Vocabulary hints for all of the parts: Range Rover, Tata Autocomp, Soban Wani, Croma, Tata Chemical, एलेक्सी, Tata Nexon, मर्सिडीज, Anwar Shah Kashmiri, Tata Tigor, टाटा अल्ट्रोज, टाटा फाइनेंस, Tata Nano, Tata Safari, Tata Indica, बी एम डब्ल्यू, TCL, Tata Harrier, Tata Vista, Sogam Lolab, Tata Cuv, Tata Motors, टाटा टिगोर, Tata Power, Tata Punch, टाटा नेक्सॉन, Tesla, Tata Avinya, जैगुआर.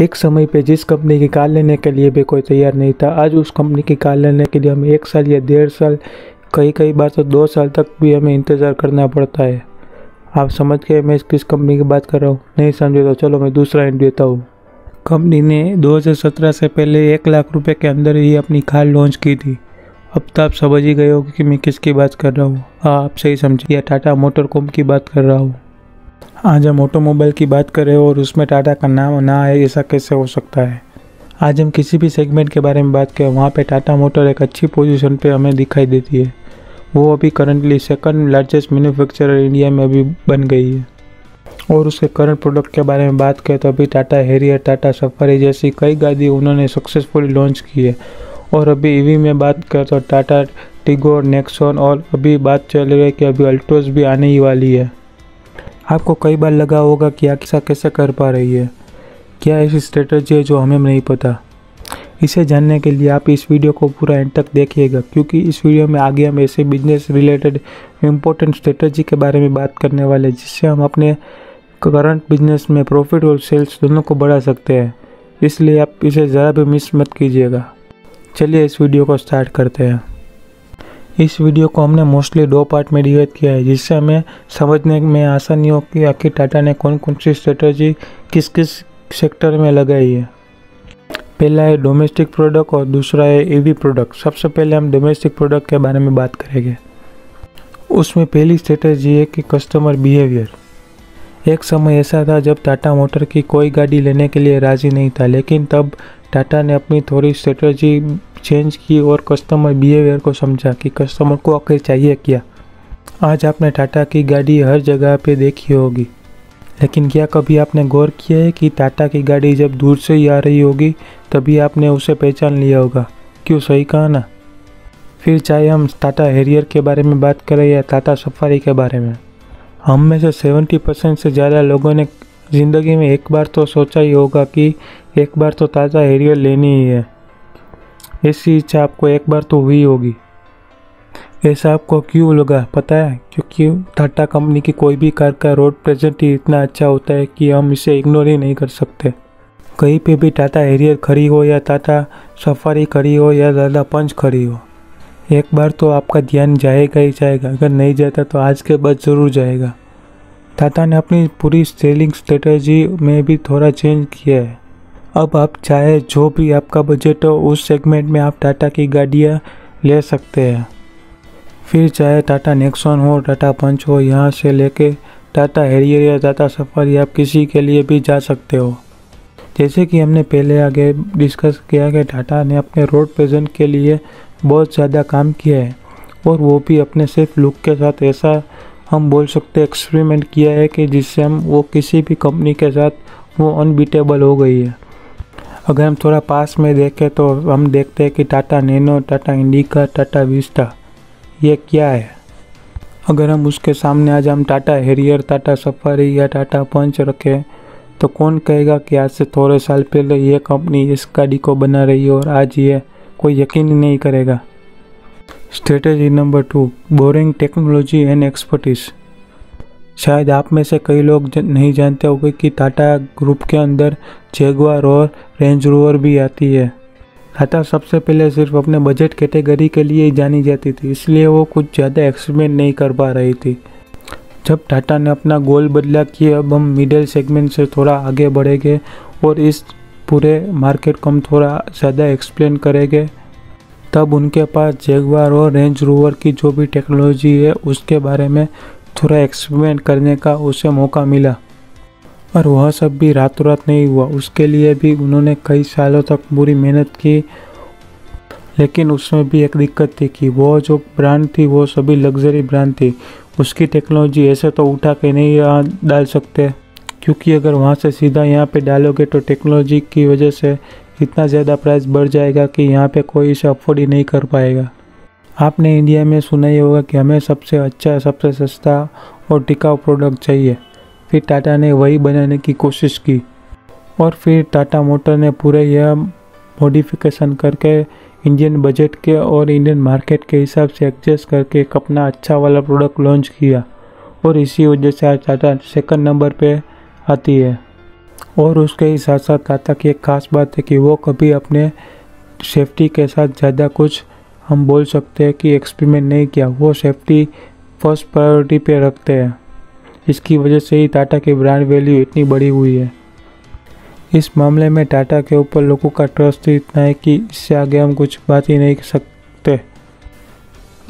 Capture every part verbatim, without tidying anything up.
एक समय पे जिस कंपनी की कार लेने के लिए भी कोई तैयार नहीं था, आज उस कंपनी की कार लेने के लिए हमें एक साल या डेढ़ साल, कई कई बार तो दो साल तक भी हमें इंतज़ार करना पड़ता है। आप समझ गए मैं किस कंपनी की बात कर रहा हूँ? नहीं समझे तो चलो मैं दूसरा हिंट देता हूँ। कंपनी ने दो हज़ार सत्रह से पहले एक लाख रुपए के अंदर ही अपनी कार लॉन्च की थी। अब तो आप समझ ही गए हो कि मैं किसकी बात कर रहा हूँ। हाँ, आप सही समझिए, टाटा मोटर कॉम्प की बात कर रहा हूँ। आज हम ऑटोमोबाइल की बात करें और उसमें टाटा का नाम ना आए, ऐसा कैसे हो सकता है? आज हम किसी भी सेगमेंट के बारे में बात करें, वहाँ पे टाटा मोटर एक अच्छी पोजीशन पे हमें दिखाई देती है। वो अभी currently second largest manufacturer India में अभी बन गई है। और उसके करंट प्रोडक्ट के बारे में बात करें तो अभी टाटा हैरियर, टाटा सफारी जैसी कई गाड़ी उन्होंने सक्सेसफुली लॉन्च की है। और अभी ईवी में बात करें तो टाटा टिगोर, नेक्सॉन और अभी बात चल रही है कि अभी अल्ट्रोज भी आने ही वाली है। आपको कई बार लगा होगा कि आखिर कैसे कर पा रही है, क्या ऐसी स्ट्रेटजी है जो हमें नहीं पता। इसे जानने के लिए आप इस वीडियो को पूरा एंड तक देखिएगा, क्योंकि इस वीडियो में आगे हम ऐसे बिजनेस रिलेटेड इम्पोर्टेंट स्ट्रेटजी के बारे में बात करने वाले हैं, जिससे हम अपने करंट बिजनेस में प्रॉफिट और सेल्स दोनों को बढ़ा सकते हैं। इसलिए आप इसे ज़रा भी मिस मत कीजिएगा। चलिए इस वीडियो को स्टार्ट करते हैं। इस वीडियो को हमने मोस्टली दो पार्ट में डिवाइड किया है, जिससे हमें समझने में आसानी हो कि आखिर टाटा ने कौन कौन सी स्ट्रेटजी किस किस सेक्टर में लगाई है। पहला है डोमेस्टिक प्रोडक्ट और दूसरा है ईवी प्रोडक्ट। सबसे पहले हम डोमेस्टिक प्रोडक्ट के बारे में बात करेंगे। उसमें पहली स्ट्रेटजी है कि कस्टमर बिहेवियर। एक समय ऐसा था जब टाटा मोटर की कोई गाड़ी लेने के लिए राज़ी नहीं था, लेकिन तब टाटा ने अपनी थोड़ी स्ट्रेटजी चेंज की और कस्टमर बिहेवियर को समझा कि कस्टमर को आखिर चाहिए क्या। आज आपने टाटा की गाड़ी हर जगह पे देखी होगी, लेकिन क्या कभी आपने गौर किया है कि टाटा की गाड़ी जब दूर से ही आ रही होगी तभी आपने उसे पहचान लिया होगा। क्यों, सही कहा ना? फिर चाहे हम टाटा हैरियर के बारे में बात करें या टाटा सफारी के बारे में, हम में से सेवेंटी परसेंट से ज़्यादा लोगों ने ज़िंदगी में एक बार तो सोचा ही होगा कि एक बार तो टाटा हैरियर लेनी ही है। ऐसी इच्छा आपको एक बार तो हुई होगी। ऐसा आपको क्यों लगा पता है? क्योंकि टाटा कंपनी की कोई भी कार का रोड प्रेजेंट ही इतना अच्छा होता है कि हम इसे इग्नोर ही नहीं कर सकते। कहीं पे भी टाटा हैरियर खड़ी हो या टाटा सफारी खड़ी हो या टाटा पंच खड़ी हो, एक बार तो आपका ध्यान जाएगा ही जाएगा। अगर नहीं जाता तो आज के बाद ज़रूर जाएगा। टाटा ने अपनी पूरी सेलिंग स्ट्रेटजी में भी थोड़ा चेंज किया है। अब आप चाहे जो भी आपका बजट हो उस सेगमेंट में आप टाटा की गाड़ियाँ ले सकते हैं। फिर चाहे टाटा नेक्सॉन हो, टाटा पंच हो, यहाँ से लेके टाटा हैरियर या टाटा सफारी, आप किसी के लिए भी जा सकते हो। जैसे कि हमने पहले आगे डिस्कस किया कि टाटा ने अपने रोड प्रेजेंट के लिए बहुत ज़्यादा काम किया है, और वो भी अपने सिर्फ लुक के साथ ऐसा हम बोल सकते एक्सपेरिमेंट किया है कि जिससे हम वो किसी भी कंपनी के साथ वो अनबीटेबल हो गई है। अगर हम थोड़ा पास में देखें तो हम देखते हैं कि Tata Nano, Tata Indica, Tata Vista, ये क्या है? अगर हम उसके सामने आज हम टाटा हैरियर, टाटा सफारी या टाटा पंच रखें तो कौन कहेगा कि आज से थोड़े साल पहले ये कंपनी इस गाड़ी को बना रही है, और आज ये कोई यकीन ही नहीं करेगा। Strategy number two, boring technology and expertise. शायद आप में से कई लोग नहीं जानते होंगे कि टाटा ग्रुप के अंदर जैगुआर और रेंज रोवर भी आती है। टाटा सबसे पहले सिर्फ अपने बजट कैटेगरी के लिए ही जानी जाती थी, इसलिए वो कुछ ज़्यादा एक्सपेरिमेंट नहीं कर पा रही थी। जब टाटा ने अपना गोल बदला कि अब हम मिडिल सेगमेंट से थोड़ा आगे बढ़ेंगे और इस पूरे मार्केट को हम थोड़ा ज़्यादा एक्सप्लेन करेंगे, तब उनके पास जैगुआर और रेंज रोवर की जो भी टेक्नोलॉजी है उसके बारे में थोड़ा एक्सपेरिमेंट करने का उसे मौका मिला। और वह सब भी रातों रात नहीं हुआ, उसके लिए भी उन्होंने कई सालों तक पूरी मेहनत की। लेकिन उसमें भी एक दिक्कत थी कि वो जो ब्रांड थी वो सभी लग्जरी ब्रांड थी, उसकी टेक्नोलॉजी ऐसे तो उठा के नहीं यहाँ डाल सकते, क्योंकि अगर वहाँ से सीधा यहाँ पे डालोगे तो टेक्नोलॉजी की वजह से इतना ज़्यादा प्राइस बढ़ जाएगा कि यहाँ पर कोई इसे अफोर्ड ही नहीं कर पाएगा। आपने इंडिया में सुना ही होगा कि हमें सबसे अच्छा, सबसे सस्ता और टिकाऊ प्रोडक्ट चाहिए। फिर टाटा ने वही बनाने की कोशिश की, और फिर टाटा मोटर ने पूरे यह मॉडिफिकेशन करके इंडियन बजट के और इंडियन मार्केट के हिसाब से एडजस्ट करके एक अपना अच्छा वाला प्रोडक्ट लॉन्च किया, और इसी वजह से आज टाटा सेकंड नंबर पे आती है। और उसके ही साथ साथ टाटा की एक ख़ास बात है कि वो कभी अपने सेफ्टी के साथ ज़्यादा कुछ हम बोल सकते हैं कि एक्सपेरिमेंट नहीं किया, वो सेफ्टी फर्स्ट प्रायोरिटी पे रखते हैं। इसकी वजह से ही टाटा की ब्रांड वैल्यू इतनी बढ़ी हुई है। इस मामले में टाटा के ऊपर लोगों का ट्रस्ट इतना है कि इससे आगे हम कुछ बात ही नहीं कर सकते।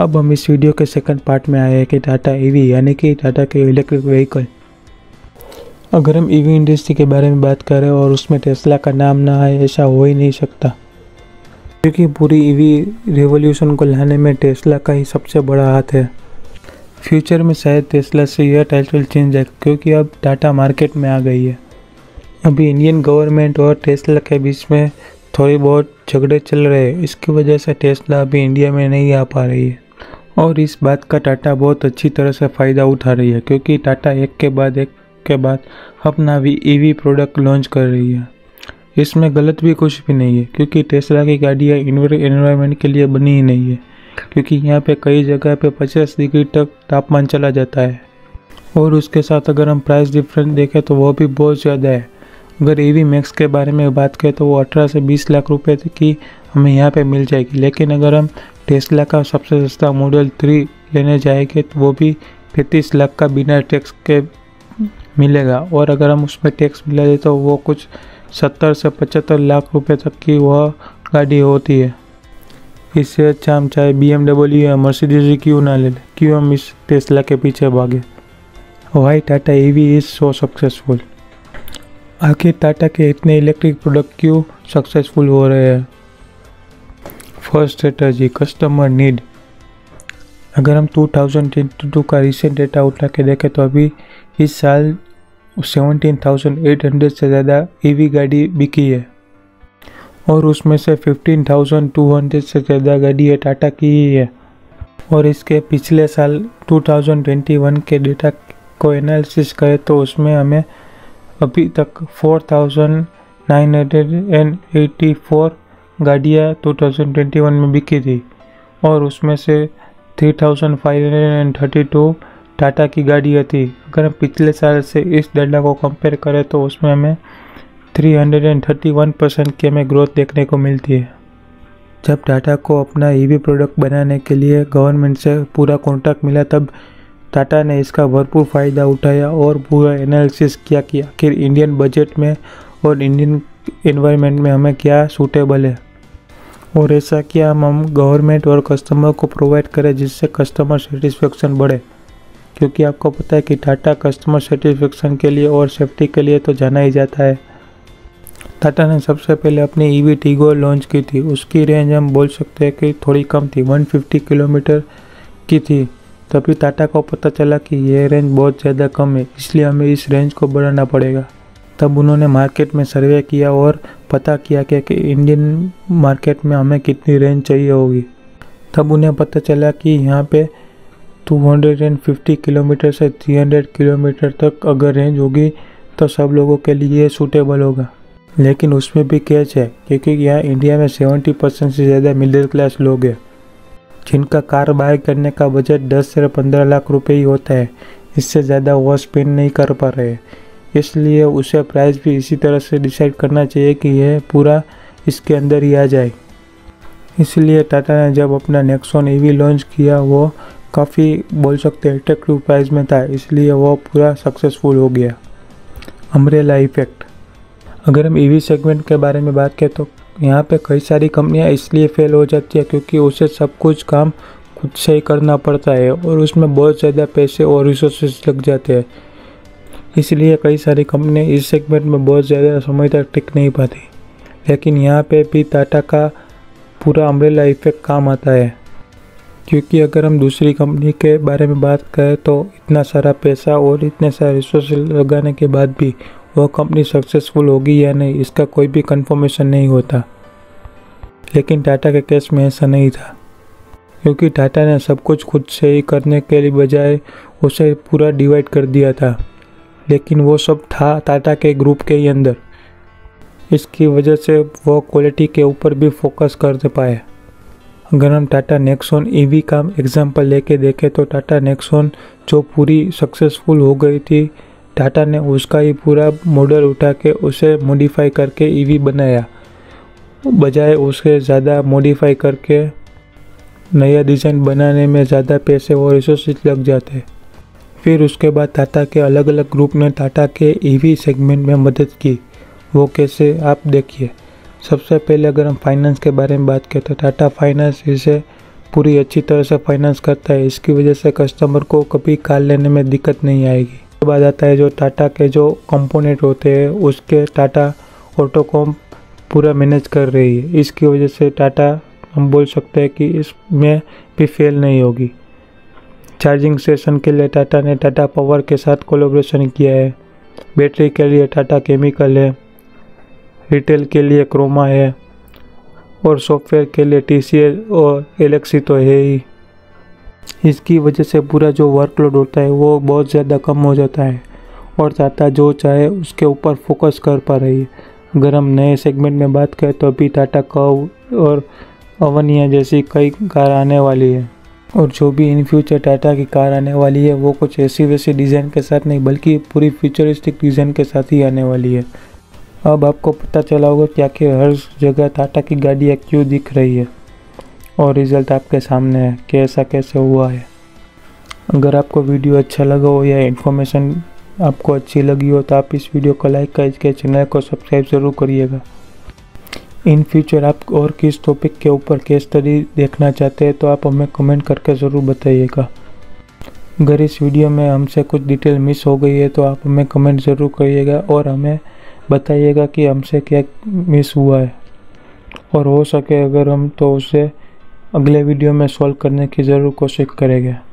अब हम इस वीडियो के सेकंड पार्ट में आए हैं कि टाटा ईवी यानी कि टाटा के इलेक्ट्रिक व्हीकल। अगर हम ईवी इंडस्ट्री के बारे में बात करें और उसमें टेस्ला का नाम ना आए ऐसा हो ही नहीं सकता, क्योंकि पूरी ईवी रेवोल्यूशन को लाने में टेस्ला का ही सबसे बड़ा हाथ है। फ्यूचर में शायद टेस्ला से यह टाइटल चेंज है, क्योंकि अब टाटा मार्केट में आ गई है। अभी इंडियन गवर्नमेंट और टेस्ला के बीच में थोड़ी बहुत झगड़े चल रहे हैं, इसकी वजह से टेस्ला अभी इंडिया में नहीं आ पा रही है। और इस बात का टाटा बहुत अच्छी तरह से फ़ायदा उठा रही है, क्योंकि टाटा एक के बाद एक के बाद अपना भी ईवी प्रोडक्ट लॉन्च कर रही है। इसमें गलत भी कुछ भी नहीं है, क्योंकि टेस्ला की गाड़ियाँ एनवायरनमेंट के लिए बनी ही नहीं है, क्योंकि यहाँ पे कई जगह पे पचास डिग्री तक तापमान चला जाता है। और उसके साथ अगर हम प्राइस डिफरेंस देखें तो वो भी बहुत ज़्यादा है। अगर ईवी मैक्स के बारे में बात करें तो वो अठारह से बीस लाख रुपये की हमें यहाँ पर मिल जाएगी, लेकिन अगर हम टेस्ला का सबसे सस्ता मॉडल थ्री लेने जाएंगे तो वो भी पैंतीस लाख का बिना टैक्स के मिलेगा। और अगर हम उसमें टैक्स मिला दे तो वो कुछ सत्तर से पचहत्तर लाख रुपए तक की वह गाड़ी होती है। इससे अच्छा हम चाहे बी एम डब्ल्यू या मर्सिडीज क्यों ना ले लें, क्यों हम इस टेस्ला के पीछे भागे। Why Tata EV is so successful? आखिर टाटा के इतने इलेक्ट्रिक प्रोडक्ट क्यों सक्सेसफुल हो रहे हैं? First strategy, customer need. अगर हम टू थाउजेंड ट्वेंटी टू का रिसेंट डेटा उठा के देखें तो अभी इस साल सत्रह हज़ार आठ सौ से ज़्यादा ईवी गाड़ी बिकी है, और उसमें से पंद्रह हज़ार दो सौ से ज़्यादा गाड़ी टाटा की ही है। और इसके पिछले साल टू थाउजेंड ट्वेंटी वन के डेटा को एनालिसिस करें तो उसमें हमें अभी तक four thousand nine hundred eighty four गाड़ियाँ टू थाउजेंड ट्वेंटी वन में बिकी थी, और उसमें से three thousand five hundred thirty two Tata की गाड़ी थी। अगर हम पिछले साल से इस डेटा को कंपेयर करें तो उसमें हमें तीन सौ इकतीस परसेंट की हमें ग्रोथ देखने को मिलती है। जब टाटा को अपना ईवी प्रोडक्ट बनाने के लिए गवर्नमेंट से पूरा कॉन्ट्रैक्ट मिला तब टाटा ने इसका भरपूर फ़ायदा उठाया और पूरा एनालिसिस किया कि आखिर इंडियन बजट में और इंडियन एनवायरनमेंट में हमें क्या सूटेबल है। और ऐसा किया हम, हम गवर्नमेंट और कस्टमर को प्रोवाइड करें, जिससे कस्टमर सेटिस्फेक्शन बढ़े, क्योंकि आपको पता है कि टाटा कस्टमर सेटिस्फेक्शन के लिए और सेफ्टी के लिए तो जाना ही जाता है। टाटा ने सबसे पहले अपनी ईवी टिगोर लॉन्च की थी, उसकी रेंज हम बोल सकते हैं कि थोड़ी कम थी, एक सौ पचास किलोमीटर की थी। तभी टाटा को पता चला कि यह रेंज बहुत ज़्यादा कम है, इसलिए हमें इस रेंज को बढ़ाना पड़ेगा। तब उन्होंने मार्केट में सर्वे किया और पता किया कि, कि इंडियन मार्केट में हमें कितनी रेंज चाहिए होगी। तब उन्हें पता चला कि यहाँ पे दो सौ पचास किलोमीटर से तीन सौ किलोमीटर तक अगर रेंज होगी तो सब लोगों के लिए सूटेबल होगा। लेकिन उसमें भी कैच है, क्योंकि यहाँ इंडिया में सत्तर परसेंट से ज़्यादा मिडिल क्लास लोग हैं, जिनका कार बाय करने का बजट दस से पंद्रह लाख रुपए ही होता है। इससे ज़्यादा वो स्पेंड नहीं कर पा रहे, इसलिए उसे प्राइस भी इसी तरह से डिसाइड करना चाहिए कि यह पूरा इसके अंदर ही आ जाए। इसलिए टाटा ने जब अपना नेक्सॉन ईवी लॉन्च किया वो काफ़ी बोल सकते हैं अट्रैक्टिव प्राइस में था, इसलिए वो पूरा सक्सेसफुल हो गया। Umbrella effect. अगर हम ईवी सेगमेंट के बारे में बात करें तो यहाँ पे कई सारी कंपनियाँ इसलिए फेल हो जाती है क्योंकि उसे सब कुछ काम खुद से ही करना पड़ता है, और उसमें बहुत ज़्यादा पैसे और रिसोर्सेज लग जाते हैं। इसलिए कई सारी कंपनियाँ इस सेगमेंट में बहुत ज़्यादा समय तक टिक नहीं पाती, लेकिन यहाँ पे भी टाटा का पूरा अम्ब्रेला इफेक्ट काम आता है। क्योंकि अगर हम दूसरी कंपनी के बारे में बात करें तो इतना सारा पैसा और इतने सारे रिसोर्स लगाने के बाद भी वह कंपनी सक्सेसफुल होगी या नहीं इसका कोई भी कंफर्मेशन नहीं होता, लेकिन टाटा के केस में ऐसा नहीं था, क्योंकि टाटा ने सब कुछ खुद से ही करने के लिए बजाय उसे पूरा डिवाइड कर दिया था। लेकिन वो सब था टाटा के ग्रुप के ही अंदर, इसकी वजह से वो क्वालिटी के ऊपर भी फोकस कर दे पाए। अगर हम टाटा नेक्सॉन ईवी का एग्जांपल लेके देखें तो टाटा नेक्सॉन जो पूरी सक्सेसफुल हो गई थी टाटा ने उसका ही पूरा मॉडल उठा के उसे मॉडिफाई करके ईवी बनाया, बजाय उसके ज़्यादा मॉडिफाई करके नया डिज़ाइन बनाने में ज़्यादा पैसे और रिसोर्सेज लग जाते। फिर उसके बाद टाटा के अलग अलग ग्रुप ने टाटा के ईवी सेगमेंट में मदद की, वो कैसे आप देखिए। सबसे पहले अगर हम फाइनेंस के बारे में बात करें तो टाटा फाइनेंस इसे पूरी अच्छी तरह से फाइनेंस करता है, इसकी वजह से कस्टमर को कभी कार लेने में दिक्कत नहीं आएगी। उसके बाद आता है जो टाटा के जो कंपोनेंट होते हैं उसके टाटा ऑटोकॉम्प पूरा मैनेज कर रही है, इसकी वजह से टाटा हम बोल सकते हैं कि इसमें भी फेल नहीं होगी। चार्जिंग स्टेशन के लिए टाटा ने टाटा पावर के साथ कोलैबोरेशन किया है, बैटरी के लिए टाटा केमिकल है, रिटेल के लिए क्रोमा है और सॉफ्टवेयर के लिए टीसीएल और एलेक्सी तो है ही। इसकी वजह से पूरा जो वर्कलोड होता है वो बहुत ज़्यादा कम हो जाता है और टाटा जो चाहे उसके ऊपर फोकस कर पा रही है। अगर हम नए सेगमेंट में बात करें तो अभी टाटा कव और अवनिया जैसी कई कार आने वाली है, और जो भी इन फ्यूचर टाटा की कार आने वाली है वो कुछ ऐसी वैसी डिज़ाइन के साथ नहीं बल्कि पूरी फ्यूचरिस्टिक डिज़ाइन के साथ ही आने वाली है। अब आपको पता चला होगा कि आखिर हर जगह टाटा की गाड़ियाँ क्यों दिख रही है और रिज़ल्ट आपके सामने है कि ऐसा कैसे हुआ है। अगर आपको वीडियो अच्छा लगा हो या इन्फॉर्मेशन आपको अच्छी लगी हो तो आप इस वीडियो को लाइक करके चैनल को सब्सक्राइब ज़रूर करिएगा। इन फ्यूचर आप और किस टॉपिक के ऊपर केस स्टडी देखना चाहते हैं तो आप हमें कमेंट करके ज़रूर बताइएगा। अगर इस वीडियो में हमसे कुछ डिटेल मिस हो गई है तो आप हमें कमेंट ज़रूर करिएगा और हमें बताइएगा कि हमसे क्या मिस हुआ है, और हो सके अगर हम तो उसे अगले वीडियो में सॉल्व करने की ज़रूर कोशिश करेंगे।